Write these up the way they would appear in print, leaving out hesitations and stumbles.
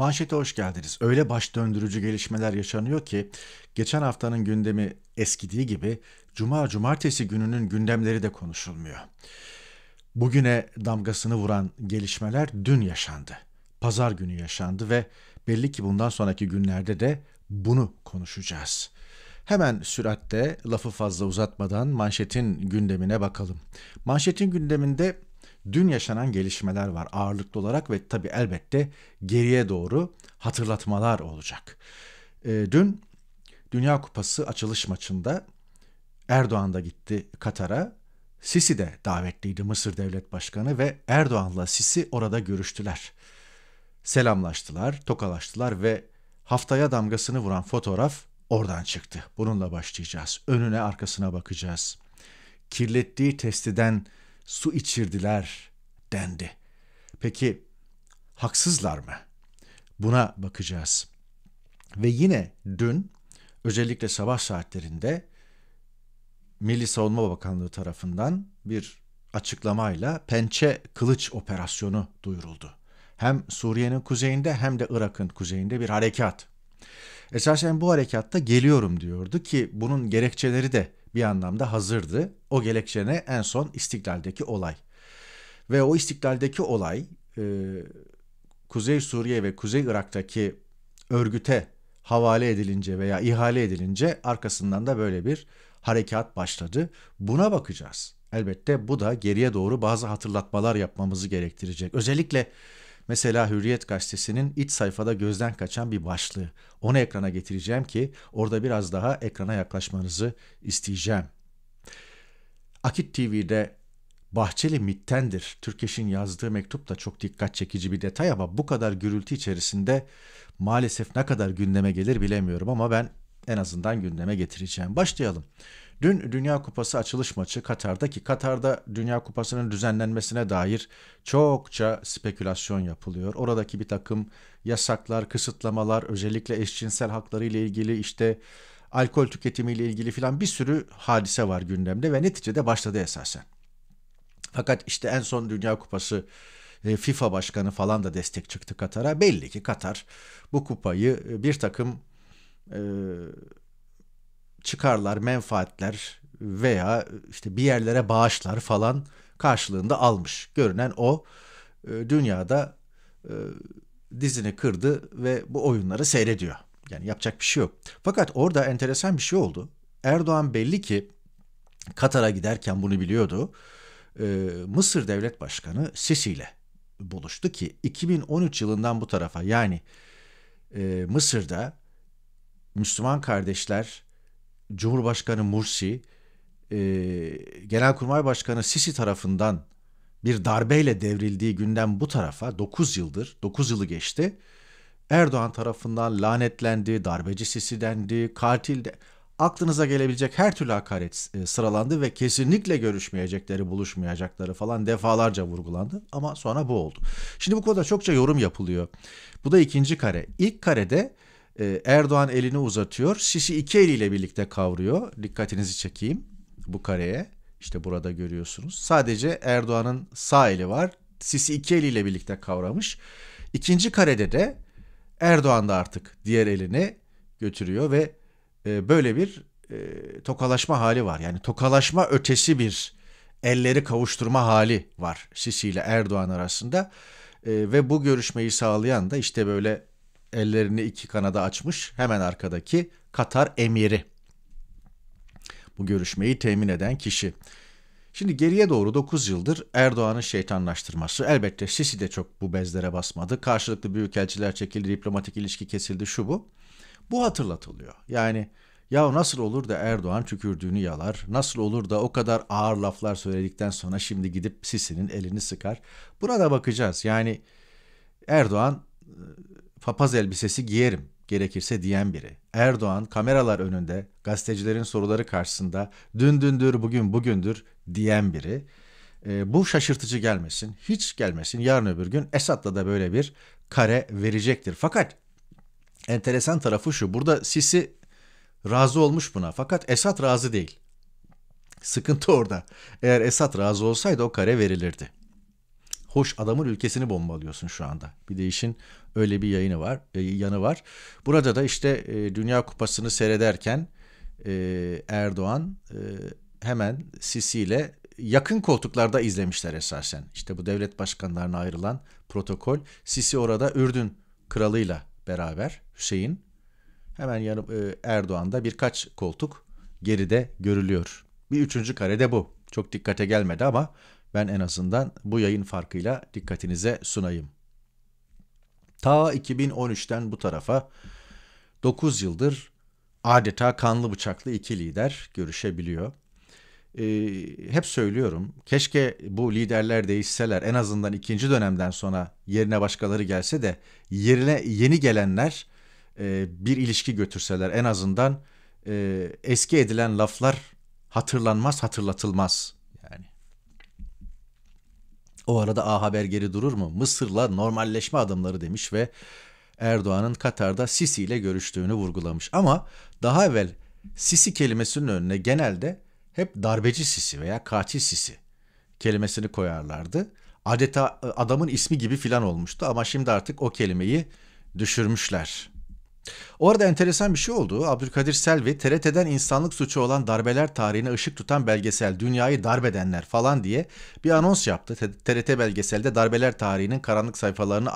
Manşete hoş geldiniz. Öyle baş döndürücü gelişmeler yaşanıyor ki geçen haftanın gündemi eskidiği gibi cumartesi gününün gündemleri de konuşulmuyor. Bugüne damgasını vuran gelişmeler dün yaşandı. Pazar günü yaşandı ve belli ki bundan sonraki günlerde de bunu konuşacağız. Hemen süratle, lafı fazla uzatmadan manşetin gündemine bakalım. Manşetin gündeminde dün yaşanan gelişmeler var ağırlıklı olarak ve tabii elbette geriye doğru hatırlatmalar olacak. Dün Dünya Kupası açılış maçında Erdoğan da gitti Katar'a. Sisi de davetliydi, Mısır Devlet Başkanı, ve Erdoğan'la Sisi orada görüştüler. Selamlaştılar, tokalaştılar ve haftaya damgasını vuran fotoğraf oradan çıktı. Bununla başlayacağız. Önüne arkasına bakacağız. Kirlettiği testiden su içirdiler dendi. Peki haksızlar mı? Buna bakacağız. Ve yine dün özellikle sabah saatlerinde Milli Savunma Bakanlığı tarafından bir açıklamayla Pençe-Kılıç operasyonu duyuruldu. Hem Suriye'nin kuzeyinde hem de Irak'ın kuzeyinde bir harekat. Esasen bu harekatta geliyorum diyordu ki bunun gerekçeleri de bir anlamda hazırdı. O gerekçene en son İstiklal'deki olay. Ve o İstiklal'deki olay Kuzey Suriye ve Kuzey Irak'taki örgüte havale edilince veya ihale edilince arkasından da böyle bir harekat başladı. Buna bakacağız. Elbette bu da geriye doğru bazı hatırlatmalar yapmamızı gerektirecek. Özellikle mesela Hürriyet gazetesinin iç sayfada gözden kaçan bir başlığı. Onu ekrana getireceğim ki orada biraz daha ekrana yaklaşmanızı isteyeceğim. Akit TV'de Bahçeli MİT'tendir Türkeş'in yazdığı mektup da çok dikkat çekici bir detay, ama bu kadar gürültü içerisinde maalesef ne kadar gündeme gelir bilemiyorum, ama ben en azından gündeme getireceğim. Başlayalım. Dün Dünya Kupası açılış maçı Katar'da, ki Katar'da Dünya Kupası'nın düzenlenmesine dair çokça spekülasyon yapılıyor. Oradaki bir takım yasaklar, kısıtlamalar, özellikle eşcinsel hakları ile ilgili, işte alkol tüketimi ile ilgili filan bir sürü hadise var gündemde ve neticede başladı esasen. Fakat işte en son Dünya Kupası FIFA Başkanı falan da destek çıktı Katar'a. Belli ki Katar bu kupayı bir takım çıkarlar, menfaatler veya işte bir yerlere bağışlar falan karşılığında almış. Görünen o, dünyada dizini kırdı ve bu oyunları seyrediyor. Yani yapacak bir şey yok. Fakat orada enteresan bir şey oldu. Erdoğan belli ki Katar'a giderken bunu biliyordu. Mısır Devlet Başkanı Sisi ile buluştu ki 2013 yılından bu tarafa, yani Mısır'da Müslüman kardeşler Cumhurbaşkanı Mursi, Genelkurmay Başkanı Sisi tarafından bir darbeyle devrildiği günden bu tarafa 9 yılı geçti. Erdoğan tarafından lanetlendi, darbeci Sisi dendi, katil de, aklınıza gelebilecek her türlü hakaret sıralandı ve kesinlikle görüşmeyecekleri, buluşmayacakları falan defalarca vurgulandı, ama sonra bu oldu. Şimdi bu konuda çokça yorum yapılıyor. Bu da ikinci kare. İlk karede Erdoğan elini uzatıyor. Sisi iki eliyle birlikte kavruyor. Dikkatinizi çekeyim bu kareye. İşte burada görüyorsunuz. Sadece Erdoğan'ın sağ eli var. Sisi iki eliyle birlikte kavramış. İkinci karede de Erdoğan da artık diğer elini götürüyor ve böyle bir tokalaşma hali var. Yani tokalaşma ötesi bir elleri kavuşturma hali var Sisi ile Erdoğan arasında. Ve bu görüşmeyi sağlayan da işte böyle ellerini iki kanada açmış hemen arkadaki Katar emiri, bu görüşmeyi temin eden kişi. Şimdi geriye doğru 9 yıldır Erdoğan'ın şeytanlaştırması. Elbette Sisi de çok bu bezlere basmadı. Karşılıklı büyükelçiler çekildi, diplomatik ilişki kesildi, şu bu. Bu hatırlatılıyor. Yani ya nasıl olur da Erdoğan tükürdüğünü yalar, nasıl olur da o kadar ağır laflar söyledikten sonra şimdi gidip Sisi'nin elini sıkar. Burada bakacağız. Yani Erdoğan papaz elbisesi giyerim gerekirse diyen biri. Erdoğan kameralar önünde, gazetecilerin soruları karşısında dün dündür, bugün bugündür diyen biri. Bu şaşırtıcı gelmesin, hiç gelmesin. Yarın öbür gün Esad'la da böyle bir kare verecektir. Fakat enteresan tarafı şu, burada Sisi razı olmuş buna, fakat Esad razı değil. Sıkıntı orada. Eğer Esad razı olsaydı o kare verilirdi. Hoş, adamın ülkesini bombalıyorsun şu anda. Bir de işin öyle bir yanı var. Burada da işte Dünya Kupası'nı seyrederken Erdoğan hemen Sisi ile yakın koltuklarda izlemişler esasen. İşte bu devlet başkanlarına ayrılan protokol. Sisi orada Ürdün kralıyla beraber, Hüseyin. Hemen yanı Erdoğan'da birkaç koltuk geride görülüyor. Bir üçüncü karede bu. Çok dikkate gelmedi ama ben en azından bu yayın farkıyla dikkatinize sunayım. Ta 2013'ten bu tarafa 9 yıldır adeta kanlı bıçaklı iki lider görüşebiliyor. Hep söylüyorum, keşke bu liderler değişseler, en azından ikinci dönemden sonra yerine başkaları gelse de yerine yeni gelenler bir ilişki götürseler, en azından eski edilen laflar hatırlanmaz, hatırlatılmaz. O arada A Haber geri durur mu? Mısır'la normalleşme adımları demiş ve Erdoğan'ın Katar'da Sisi ile görüştüğünü vurgulamış. Ama daha evvel Sisi kelimesinin önüne genelde hep darbeci Sisi veya katil Sisi kelimesini koyarlardı. Adeta adamın ismi gibi filan olmuştu ama şimdi artık o kelimeyi düşürmüşler. O arada enteresan bir şey oldu. Abdülkadir Selvi TRT'den insanlık suçu olan darbeler tarihine ışık tutan belgesel, dünyayı darbedenler falan diye bir anons yaptı. TRT belgeselde darbeler tarihinin karanlık sayfalarını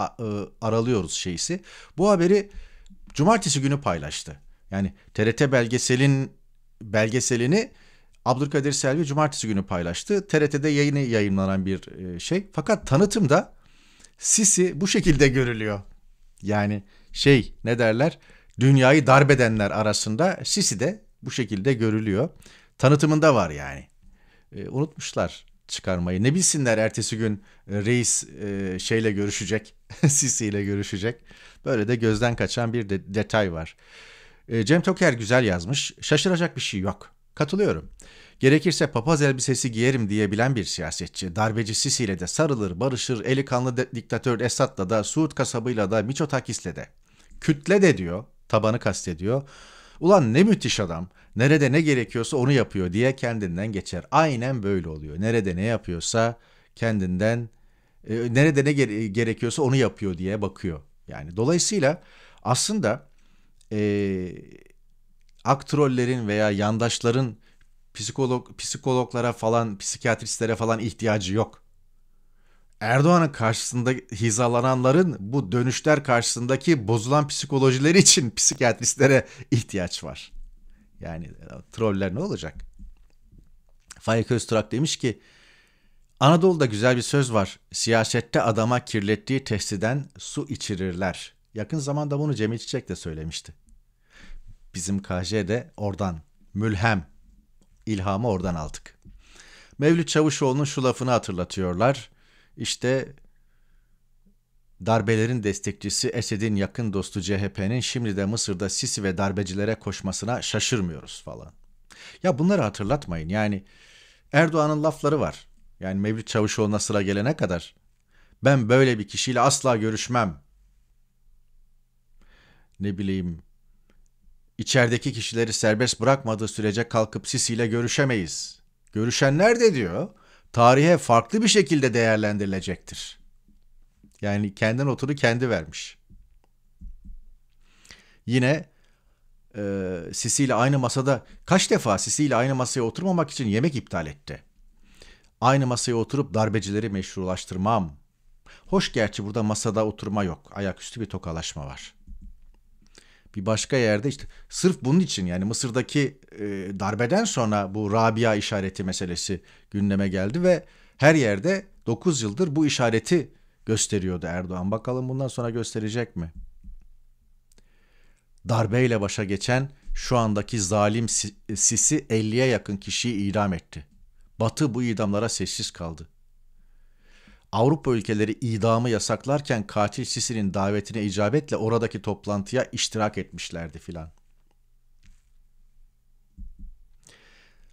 aralıyoruz şeysi. Bu haberi cumartesi günü paylaştı. Yani TRT belgeselini Abdülkadir Selvi cumartesi günü paylaştı. TRT'de yayınlanan bir şey. Fakat tanıtımda Sisi bu şekilde görülüyor. Yani ne derler, dünyayı darbedenler arasında Sisi de bu şekilde görülüyor. Tanıtımında var yani. Unutmuşlar çıkarmayı. Ne bilsinler ertesi gün reis şeyle görüşecek, Sisi ile görüşecek. Böyle de gözden kaçan bir detay var. Cem Toker güzel yazmış. Şaşıracak bir şey yok. Katılıyorum. Gerekirse papaz elbisesi giyerim diyebilen bir siyasetçi, darbeci Sisi ile de sarılır, barışır, eli kanlı diktatör Esad'la da, Suud kasabıyla da, Miçotakis'le de. Kütle de diyor, tabanı kastediyor. Ulan ne müthiş adam, nerede ne gerekiyorsa onu yapıyor diye kendinden geçer. Aynen böyle oluyor. Nerede ne yapıyorsa kendinden, nerede ne gerekiyorsa onu yapıyor diye bakıyor. Yani dolayısıyla aslında aktrollerin veya yandaşların psikologlara falan, psikiyatristlere falan ihtiyacı yok. Erdoğan'ın karşısında hizalananların bu dönüşler karşısındaki bozulan psikolojileri için psikiyatristlere ihtiyaç var. Yani troller ne olacak? Faik Öztürk demiş ki, Anadolu'da güzel bir söz var. Siyasette adama kirlettiği testiden su içirirler. Yakın zamanda bunu Cemil Çiçek de söylemişti. Bizim KJ'de oradan mülhem. İlhamı oradan aldık. Mevlüt Çavuşoğlu'nun şu lafını hatırlatıyorlar. İşte darbelerin destekçisi Esed'in yakın dostu CHP'nin şimdi de Mısır'da Sisi ve darbecilere koşmasına şaşırmıyoruz falan. Ya bunları hatırlatmayın. Yani Erdoğan'ın lafları var. Yani Mevlüt Çavuşoğlu'na sıra gelene kadar ben böyle bir kişiyle asla görüşmem. Ne bileyim, İçerideki kişileri serbest bırakmadığı sürece kalkıp Sisi ile görüşemeyiz. Görüşenler de diyor, tarihe farklı bir şekilde değerlendirilecektir. Yani kendi notunu kendi vermiş. Yine Sisi ile aynı masada, kaç defa Sisi ile aynı masaya oturmamak için yemek iptal etti. Aynı masaya oturup darbecileri meşrulaştırmam. Hoş, gerçi burada masada oturma yok. Ayaküstü bir tokalaşma var. Bir başka yerde işte sırf bunun için, yani Mısır'daki darbeden sonra bu Rabia işareti meselesi gündeme geldi ve her yerde 9 yıldır bu işareti gösteriyordu Erdoğan. Bakalım bundan sonra gösterecek mi? Darbeyle başa geçen şu andaki zalim Sisi 50'ye yakın kişiyi idam etti. Batı bu idamlara sessiz kaldı. Avrupa ülkeleri idamı yasaklarken katil Sisi'nin davetine icabetle oradaki toplantıya iştirak etmişlerdi filan.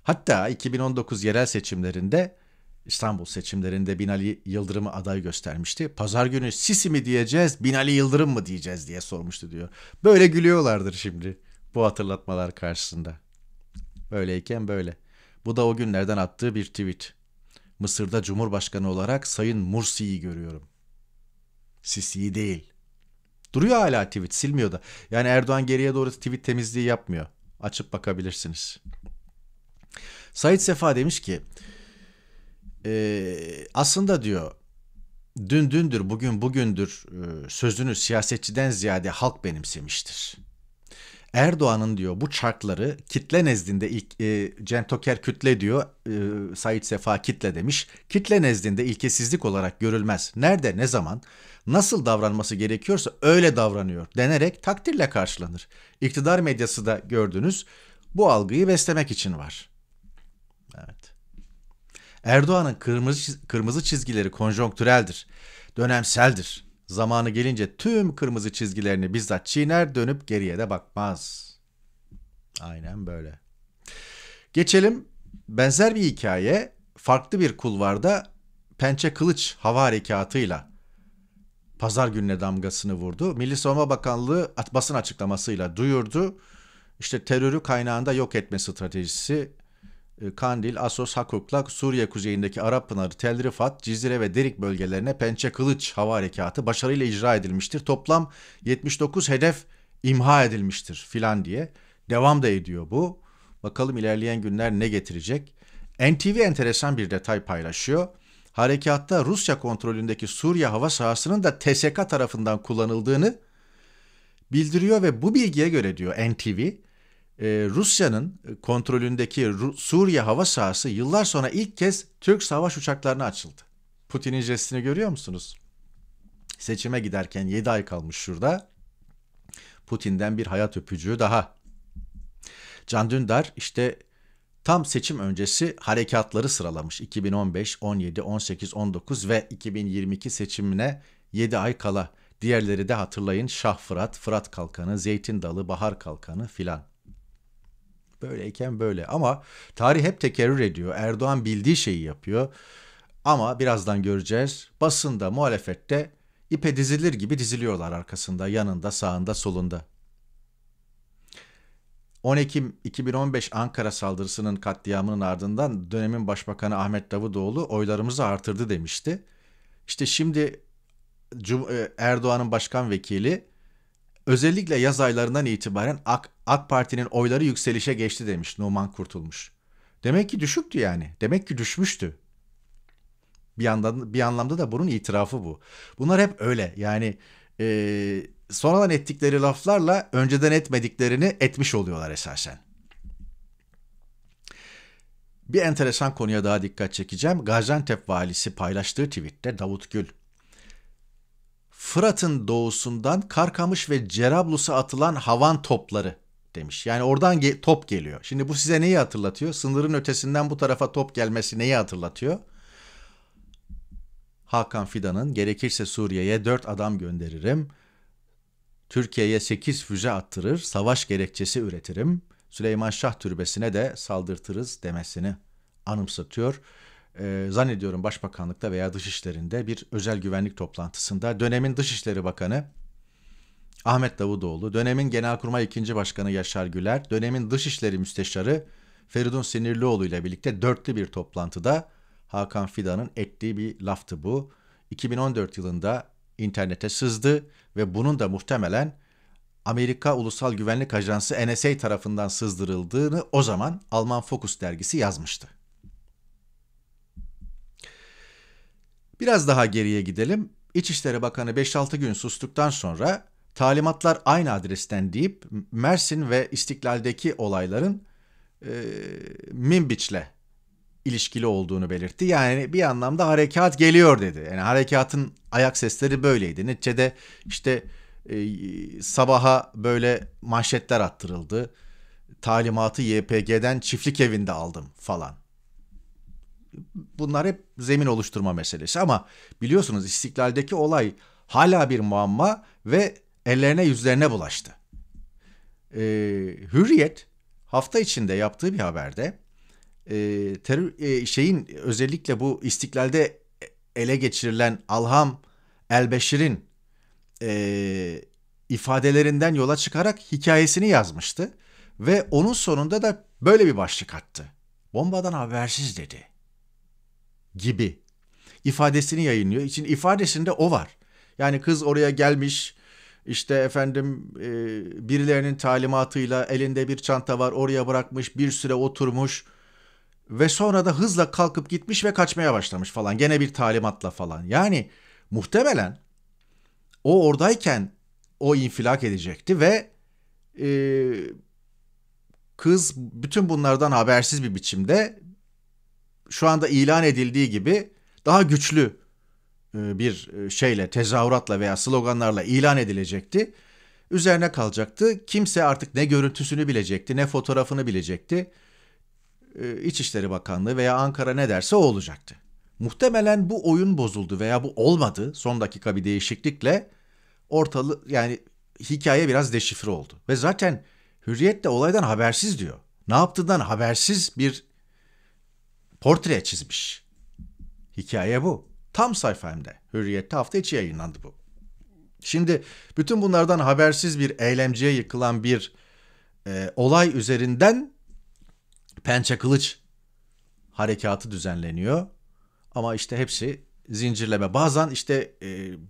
Hatta 2019 yerel seçimlerinde, İstanbul seçimlerinde Binali Yıldırım'ı aday göstermişti. Pazar günü Sisi mi diyeceğiz, Binali Yıldırım mı diyeceğiz diye sormuştu diyor. Böyle gülüyorlardır şimdi bu hatırlatmalar karşısında. Böyleyken böyle. Bu da o günlerden attığı bir tweet. Mısır'da Cumhurbaşkanı olarak Sayın Mursi'yi görüyorum. Sisi'yi değil. Duruyor hala tweet, silmiyor da. Yani Erdoğan geriye doğru tweet temizliği yapmıyor. Açıp bakabilirsiniz. Sait Sefa demiş ki aslında diyor dün dündür bugün bugündür sözünü siyasetçiden ziyade halk benimsemiştir. Erdoğan'ın diyor bu çarkları kitle nezdinde ilk Cem Toker kütle diyor, Sait Sefa kitle demiş. Kitle nezdinde ilkesizlik olarak görülmez. Nerede, ne zaman, nasıl davranması gerekiyorsa öyle davranıyor denerek takdirle karşılanır. İktidar medyası da gördünüz, bu algıyı beslemek için var. Evet. Erdoğan'ın kırmızı çizgileri konjonktüreldir, dönemseldir. Zamanı gelince tüm kırmızı çizgilerini bizzat çiğner, dönüp geriye de bakmaz. Aynen böyle. Geçelim, benzer bir hikaye farklı bir kulvarda Pençe-Kılıç hava harekatıyla pazar gününe damgasını vurdu. Milli Savunma Bakanlığı basın açıklamasıyla duyurdu. İşte terörü kaynağında yok etme stratejisi. Kandil, Asos, Hakuk'la Suriye kuzeyindeki Arap Pınarı, Tel Rifat, Cizre ve Derik bölgelerine Pençe-Kılıç hava harekatı başarıyla icra edilmiştir. Toplam 79 hedef imha edilmiştir filan diye. Devam da ediyor bu. Bakalım ilerleyen günler ne getirecek? NTV enteresan bir detay paylaşıyor. Harekatta Rusya kontrolündeki Suriye hava sahasının da TSK tarafından kullanıldığını bildiriyor ve bu bilgiye göre diyor NTV, Rusya'nın kontrolündeki Suriye hava sahası yıllar sonra ilk kez Türk savaş uçaklarına açıldı. Putin'in jestini görüyor musunuz? Seçime giderken 7 ay kalmış şurada. Putin'den bir hayat öpücüğü daha. Can Dündar işte tam seçim öncesi harekatları sıralamış. 2015, 17, 18, 19 ve 2022 seçimine 7 ay kala. Diğerleri de hatırlayın Şah Fırat, Fırat Kalkanı, Zeytin Dalı, Bahar Kalkanı filan. Böyleyken böyle, ama tarih hep tekerrür ediyor. Erdoğan bildiği şeyi yapıyor ama birazdan göreceğiz. Basında, muhalefette ipe dizilir gibi diziliyorlar arkasında, yanında, sağında, solunda. 10 Ekim 2015 Ankara saldırısının katliamının ardından dönemin başbakanı Ahmet Davutoğlu oylarımızı artırdı demişti. İşte şimdi Erdoğan'ın başkan vekili özellikle yaz aylarından itibaren AK Parti'nin oyları yükselişe geçti demiş Numan Kurtulmuş. Demek ki düşüktü yani. Demek ki düşmüştü. Bir anlamda da bunun itirafı bu. Bunlar hep öyle. Yani sonradan ettikleri laflarla önceden etmediklerini etmiş oluyorlar esasen. Bir enteresan konuya daha dikkat çekeceğim. Gaziantep valisi paylaştığı tweette Davut Gül, Fırat'ın doğusundan Karkamış ve Cerablus'a atılan havan topları demiş. Yani oradan top geliyor. Şimdi bu size neyi hatırlatıyor? Sınırın ötesinden bu tarafa top gelmesi neyi hatırlatıyor? Hakan Fidan'ın gerekirse Suriye'ye 4 adam gönderirim, Türkiye'ye 8 füze attırır, savaş gerekçesi üretirim, Süleyman Şah türbesine de saldırtırız demesini anımsatıyor. Zannediyorum Başbakanlık'ta veya Dışişleri'nde bir özel güvenlik toplantısında dönemin Dışişleri Bakanı Ahmet Davutoğlu, dönemin Genelkurmay 2. Başkanı Yaşar Güler, dönemin Dışişleri Müsteşarı Feridun Sinirlioğlu ile birlikte dörtlü bir toplantıda Hakan Fidan'ın ettiği bir laftı bu. 2014 yılında internete sızdı ve bunun da muhtemelen Amerika Ulusal Güvenlik Ajansı NSA tarafından sızdırıldığını o zaman Alman Focus dergisi yazmıştı. Biraz daha geriye gidelim. İçişleri Bakanı 5-6 gün sustuktan sonra talimatlar aynı adresten deyip Mersin ve İstiklal'deki olayların Minbiç'le ilişkili olduğunu belirtti. Yani bir anlamda harekat geliyor dedi. Yani harekatın ayak sesleri böyleydi. Neticede işte sabaha böyle manşetler attırıldı. Talimatı YPG'den çiftlik evinde aldım falan. Bunlar hep zemin oluşturma meselesi ama biliyorsunuz İstiklal'deki olay hala bir muamma ve ellerine yüzlerine bulaştı. Hürriyet hafta içinde yaptığı bir haberde özellikle bu İstiklal'de ele geçirilen Alham Elbeşir'in ifadelerinden yola çıkarak hikayesini yazmıştı ve onun sonunda da böyle bir başlık attı. Bombadan habersiz dedi. gibi ifadesini yayınlıyor. İçin ifadesinde o var. Yani kız oraya gelmiş, işte efendim birilerinin talimatıyla elinde bir çanta var, oraya bırakmış, bir süre oturmuş ve sonra da hızla kalkıp gitmiş ve kaçmaya başlamış falan. Gene bir talimatla falan. Yani muhtemelen o oradayken o infilak edecekti ve kız bütün bunlardan habersiz bir biçimde şu anda ilan edildiği gibi daha güçlü bir şeyle, tezahüratla veya sloganlarla ilan edilecekti. Üzerine kalacaktı. Kimse artık ne görüntüsünü bilecekti, ne fotoğrafını bilecekti. İçişleri Bakanlığı veya Ankara ne derse o olacaktı. Muhtemelen bu oyun bozuldu veya bu olmadı. Son dakika bir değişiklikle yani hikaye biraz deşifre oldu. Ve zaten Hürriyet de olaydan habersiz diyor. Ne yaptığından habersiz bir portre çizmiş. Hikaye bu. Tam sayfa hem de. Hürriyet'te hafta içi yayınlandı bu. Şimdi bütün bunlardan habersiz bir eylemciye yıkılan bir olay üzerinden Pençe-Kılıç harekatı düzenleniyor. Ama işte hepsi zincirleme. Bazen işte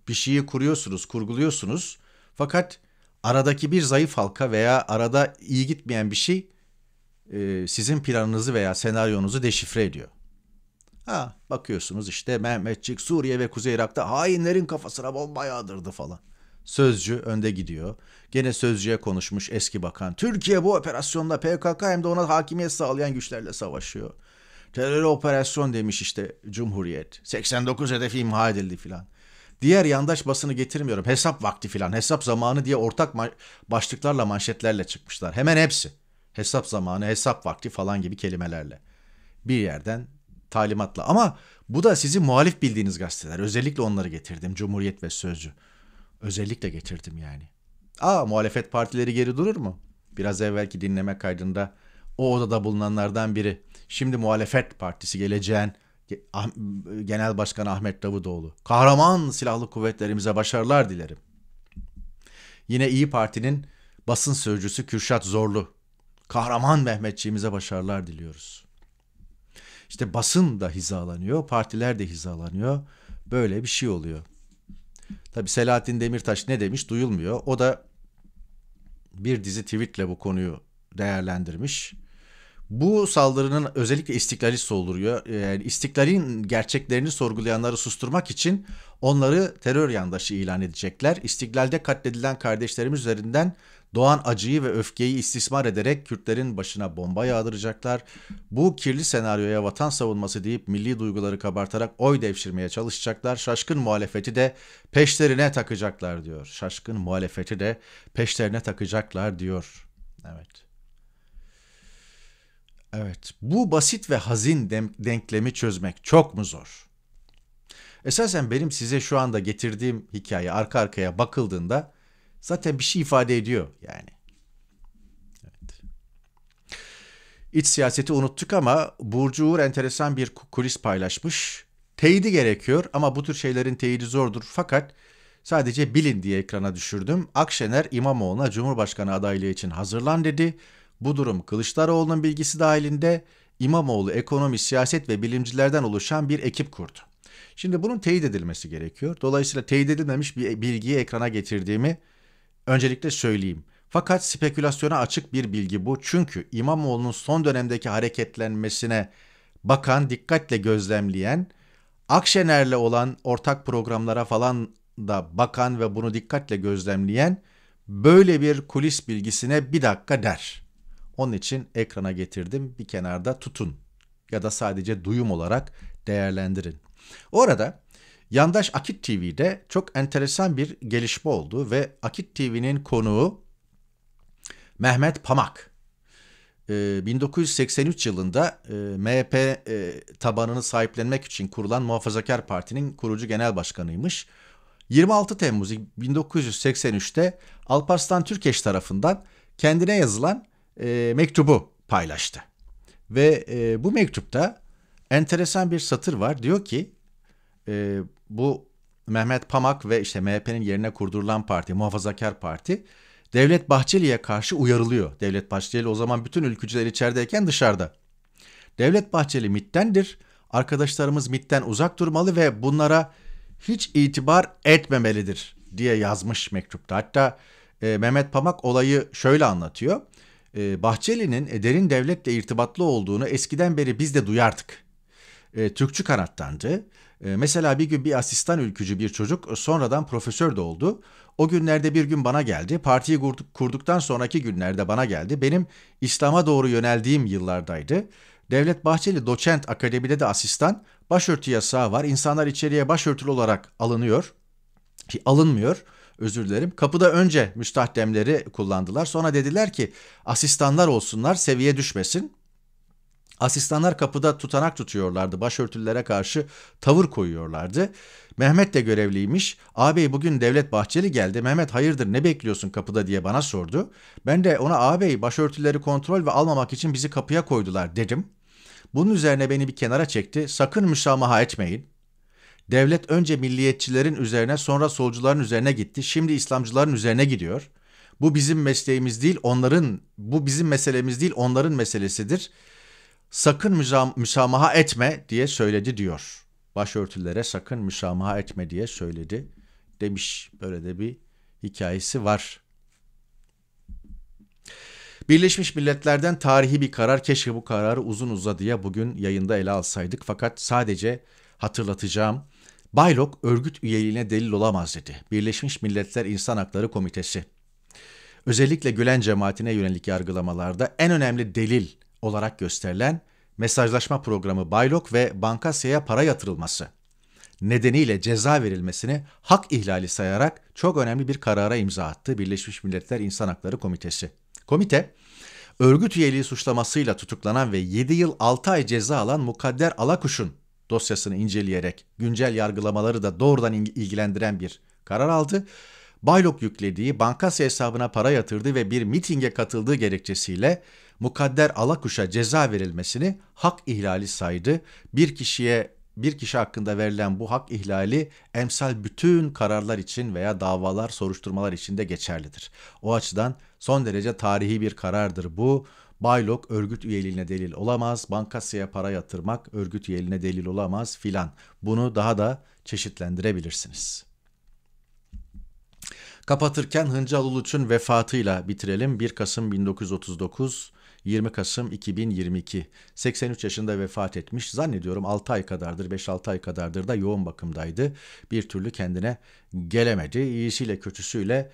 bir şeyi kuruyorsunuz, kurguluyorsunuz. Fakat aradaki bir zayıf halka veya arada iyi gitmeyen bir şey sizin planınızı veya senaryonuzu deşifre ediyor. Ha, bakıyorsunuz işte Mehmetçik Suriye ve Kuzey Irak'ta hainlerin kafasına bomba yağdırdı falan. Sözcü önde gidiyor. Gene Sözcü'ye konuşmuş eski bakan. Türkiye bu operasyonla PKK hem de ona hakimiyet sağlayan güçlerle savaşıyor. Terör operasyon demiş işte Cumhuriyet. 89 hedefi imha edildi filan. Diğer yandaş basını getirmiyorum. Hesap vakti filan, hesap zamanı diye ortak başlıklarla, manşetlerle çıkmışlar. Hemen hepsi. Hesap zamanı, hesap vakti falan gibi kelimelerle. Bir yerden talimatla. Ama bu da sizi muhalif bildiğiniz gazeteler. Özellikle onları getirdim. Cumhuriyet ve Sözcü. Özellikle getirdim yani. Muhalefet partileri geri durur mu? Biraz evvelki dinleme kaydında o odada bulunanlardan biri. Şimdi muhalefet partisi geleceğin Genel Başkan Ahmet Davutoğlu. Kahraman silahlı kuvvetlerimize başarılar dilerim. Yine İyi Parti'nin basın sözcüsü Kürşat Zorlu. Kahraman Mehmetçiğimize başarılar diliyoruz. İşte basın da hizalanıyor, partiler de hizalanıyor. Böyle bir şey oluyor. Tabii Selahattin Demirtaş ne demiş duyulmuyor. O da bir dizi tweetle bu konuyu değerlendirmiş. Bu saldırının özellikle istiklalist dolduruyor. Yani istiklalin gerçeklerini sorgulayanları susturmak için onları terör yandaşı ilan edecekler. İstiklalde katledilen kardeşlerimiz üzerinden doğan acıyı ve öfkeyi istismar ederek Kürtlerin başına bomba yağdıracaklar. Bu kirli senaryoya vatan savunması deyip milli duyguları kabartarak oy devşirmeye çalışacaklar. Şaşkın muhalefeti de peşlerine takacaklar diyor. Şaşkın muhalefeti de peşlerine takacaklar diyor. Evet. Evet, bu basit ve hazin denklemi çözmek çok mu zor? Esasen benim size şu anda getirdiğim hikaye arka arkaya bakıldığında zaten bir şey ifade ediyor yani. Evet. İç siyaseti unuttuk ama Burcu Uğur enteresan bir kulis paylaşmış. Teyidi gerekiyor ama bu tür şeylerin teyidi zordur. Fakat sadece bilin diye ekrana düşürdüm. Akşener İmamoğlu'na Cumhurbaşkanı adaylığı için hazırlan dedi. Bu durum Kılıçdaroğlu'nun bilgisi dahilinde İmamoğlu ekonomi, siyaset ve bilimcilerden oluşan bir ekip kurdu. Şimdi bunun teyit edilmesi gerekiyor. Dolayısıyla teyit edilmemiş bir bilgiyi ekrana getirdiğimi öncelikle söyleyeyim. Fakat spekülasyona açık bir bilgi bu. Çünkü İmamoğlu'nun son dönemdeki hareketlenmesine bakan, dikkatle gözlemleyen, Akşener'le olan ortak programlara falan da bakan ve bunu dikkatle gözlemleyen böyle bir kulis bilgisine bir dakika der. Onun için ekrana getirdim, bir kenarda tutun ya da sadece duyum olarak değerlendirin. Orada yandaş Akit TV'de çok enteresan bir gelişme oldu ve Akit TV'nin konuğu Mehmet Pamak. 1983 yılında MHP tabanını sahiplenmek için kurulan Muhafazakar Parti'nin kurucu genel başkanıymış. 26 Temmuz 1983'te Alparslan Türkeş tarafından kendine yazılan mektubu paylaştı. Ve bu mektupta enteresan bir satır var. Diyor ki bu Mehmet Pamak ve işte MHP'nin yerine kurdurulan parti, Muhafazakar Parti, Devlet Bahçeli'ye karşı uyarılıyor. Devlet Bahçeli o zaman bütün ülkücüler içerideyken dışarıda. Devlet Bahçeli MİT'tendir. arkadaşlarımız MİT'ten uzak durmalı ve bunlara hiç itibar etmemelidir diye yazmış mektupta. Hatta Mehmet Pamak olayı şöyle anlatıyor. Bahçeli'nin derin devletle irtibatlı olduğunu eskiden beri biz de duyardık. Türkçü kanattandı. Mesela bir gün bir asistan ülkücü bir çocuk sonradan profesör de oldu. O günlerde bir gün bana geldi. Partiyi kurduktan sonraki günlerde bana geldi. Benim İslam'a doğru yöneldiğim yıllardaydı. Devlet Bahçeli doçent, akademide de asistan. Başörtü yasağı var. İnsanlar içeriye başörtülü olarak alınıyor. Alınmıyor. Özür dilerim. Kapıda önce müstahdemleri kullandılar. Sonra dediler ki asistanlar olsunlar, seviye düşmesin. Asistanlar kapıda tutanak tutuyorlardı. Başörtülülere karşı tavır koyuyorlardı. Mehmet de görevliymiş. Ağabey bugün Devlet Bahçeli geldi. Mehmet hayırdır ne bekliyorsun kapıda diye bana sordu. Ben de ona ağabey başörtüleri kontrol ve almamak için bizi kapıya koydular dedim. Bunun üzerine beni bir kenara çekti. Sakın müsamaha etmeyin. Devlet önce milliyetçilerin üzerine sonra solcuların üzerine gitti. Şimdi İslamcıların üzerine gidiyor. Bu bizim mesleğimiz değil, bu bizim meselemiz değil, onların meselesidir. Sakın müsamaha etme diye söyledi diyor. Başörtülere sakın müsamaha etme diye söyledi demiş. Böyle de bir hikayesi var. Birleşmiş Milletler'den tarihi bir karar. Keşke bu kararı uzun uzadıya bugün yayında ele alsaydık. Fakat sadece hatırlatacağım. ByLock örgüt üyeliğine delil olamaz dedi. Birleşmiş Milletler İnsan Hakları Komitesi. Özellikle Gülen cemaatine yönelik yargılamalarda en önemli delil olarak gösterilen mesajlaşma programı ByLock ve Bankasya'ya para yatırılması nedeniyle ceza verilmesini hak ihlali sayarak çok önemli bir karara imza attı Birleşmiş Milletler İnsan Hakları Komitesi. Komite, örgüt üyeliği suçlamasıyla tutuklanan ve 7 yıl 6 ay ceza alan Mukadder Alakuş'un dosyasını inceleyerek güncel yargılamaları da doğrudan ilgilendiren bir karar aldı. ByLock yüklediği, Bankasya hesabına para yatırdığı ve bir mitinge katıldığı gerekçesiyle Mukadder Alakuş'a ceza verilmesini hak ihlali saydı. Bir kişi hakkında verilen bu hak ihlali emsal bütün kararlar için veya davalar, soruşturmalar için de geçerlidir. O açıdan son derece tarihi bir karardır bu. ByLock örgüt üyeliğine delil olamaz, Bankasya'ya para yatırmak örgüt üyeliğine delil olamaz filan. Bunu daha da çeşitlendirebilirsiniz. Kapatırken Hıncal Uluç'un vefatıyla bitirelim. 1 Kasım 1939, 20 Kasım 2022. 83 yaşında vefat etmiş. Zannediyorum 6 ay kadardır, 5-6 ay kadardır da yoğun bakımdaydı. Bir türlü kendine gelemedi. İyisiyle kötüsüyle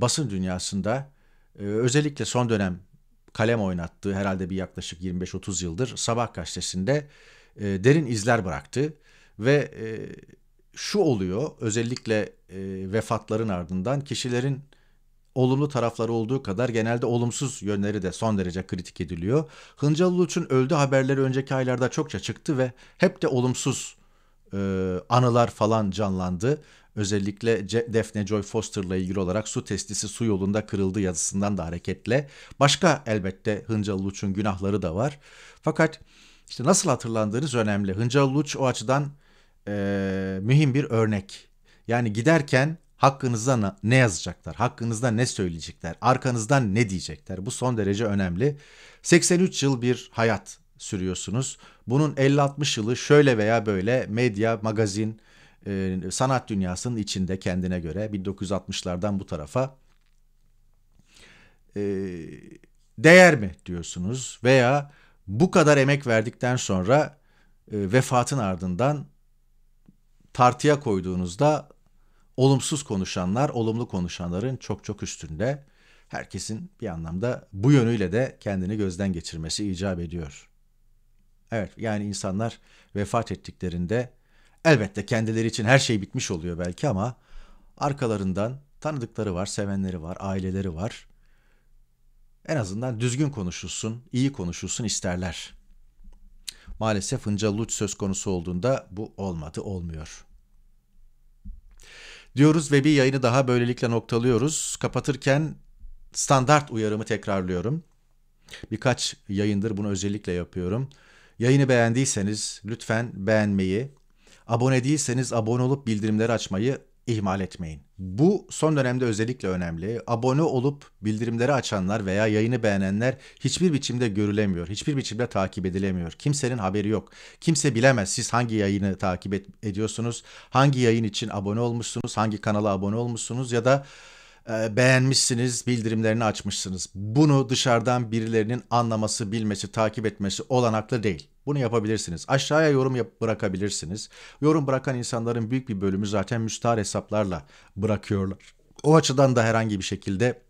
basın dünyasında özellikle son dönem kalem oynattığı herhalde bir yaklaşık 25-30 yıldır Sabah gazetesinde derin izler bıraktı ve şu oluyor, özellikle vefatların ardından kişilerin olumlu tarafları olduğu kadar genelde olumsuz yönleri de son derece kritik ediliyor. Hıncal Uluç'un öldü haberleri önceki aylarda çokça çıktı ve hep de olumsuz anılar falan canlandı. Özellikle Daphne Joy Foster'la ilgili olarak su testisi su yolunda kırıldı yazısından da hareketle. Başka elbette Hıncal Uluç'un günahları da var. Fakat işte nasıl hatırlandığınız önemli. Hıncal Uluç o açıdan mühim bir örnek. Yani giderken hakkınızda ne yazacaklar, hakkınızda ne söyleyecekler, arkanızdan ne diyecekler, bu son derece önemli. 83 yıl bir hayat sürüyorsunuz. Bunun 50-60 yılı şöyle veya böyle medya, magazin, sanat dünyasının içinde kendine göre 1960'lardan bu tarafa değer mi diyorsunuz veya bu kadar emek verdikten sonra vefatın ardından tartıya koyduğunuzda olumsuz konuşanlar, olumlu konuşanların çok çok üstünde. Herkesin bir anlamda bu yönüyle de kendini gözden geçirmesi icap ediyor. Evet, yani insanlar vefat ettiklerinde elbette kendileri için her şey bitmiş oluyor belki ama arkalarından tanıdıkları var, sevenleri var, aileleri var. En azından düzgün konuşulsun, iyi konuşulsun isterler. Maalesef Hıncal Uluç söz konusu olduğunda bu olmadı, olmuyor. Diyoruz ve bir yayını daha böylelikle noktalıyoruz. Kapatırken standart uyarımı tekrarlıyorum. Birkaç yayındır bunu özellikle yapıyorum. Yayını beğendiyseniz lütfen beğenmeyi, abone değilseniz abone olup bildirimleri açmayı ihmal etmeyin. Bu son dönemde özellikle önemli. Abone olup bildirimleri açanlar veya yayını beğenenler hiçbir biçimde görülemiyor. Hiçbir biçimde takip edilemiyor. Kimsenin haberi yok. Kimse bilemez siz hangi yayını takip ediyorsunuz, hangi yayın için abone olmuşsunuz, hangi kanala abone olmuşsunuz ya da beğenmişsiniz, bildirimlerini açmışsınız. Bunu dışarıdan birilerinin anlaması, bilmesi, takip etmesi olanaklı değil. Bunu yapabilirsiniz. Aşağıya yorum bırakabilirsiniz. Yorum bırakan insanların büyük bir bölümü zaten müstahar hesaplarla bırakıyorlar. O açıdan da herhangi bir şekilde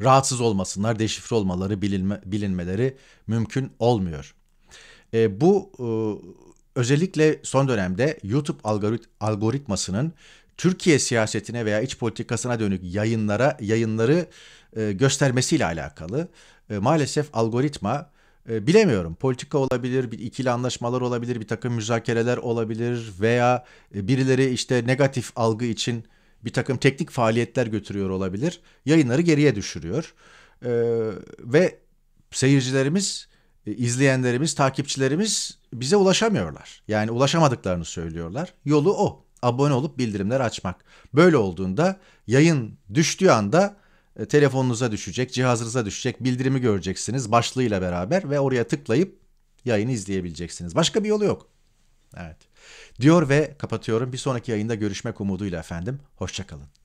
rahatsız olmasınlar, deşifre olmaları, bilinmeleri mümkün olmuyor. Özellikle son dönemde YouTube algoritmasının Türkiye siyasetine veya iç politikasına dönük yayınları göstermesiyle alakalı. Maalesef algoritma bilemiyorum, politika olabilir, bir ikili anlaşmalar olabilir, bir takım müzakereler olabilir veya birileri işte negatif algı için bir takım teknik faaliyetler götürüyor olabilir. Yayınları geriye düşürüyor ve seyircilerimiz, izleyenlerimiz, takipçilerimiz bize ulaşamıyorlar. Yani ulaşamadıklarını söylüyorlar. Yolu o. Abone olup bildirimler açmak. Böyle olduğunda yayın düştüğü anda telefonunuza düşecek, cihazınıza düşecek, bildirimi göreceksiniz başlığıyla beraber ve oraya tıklayıp yayını izleyebileceksiniz. Başka bir yolu yok. Evet. Diyor ve kapatıyorum. Bir sonraki yayında görüşmek umuduyla efendim. Hoşça kalın.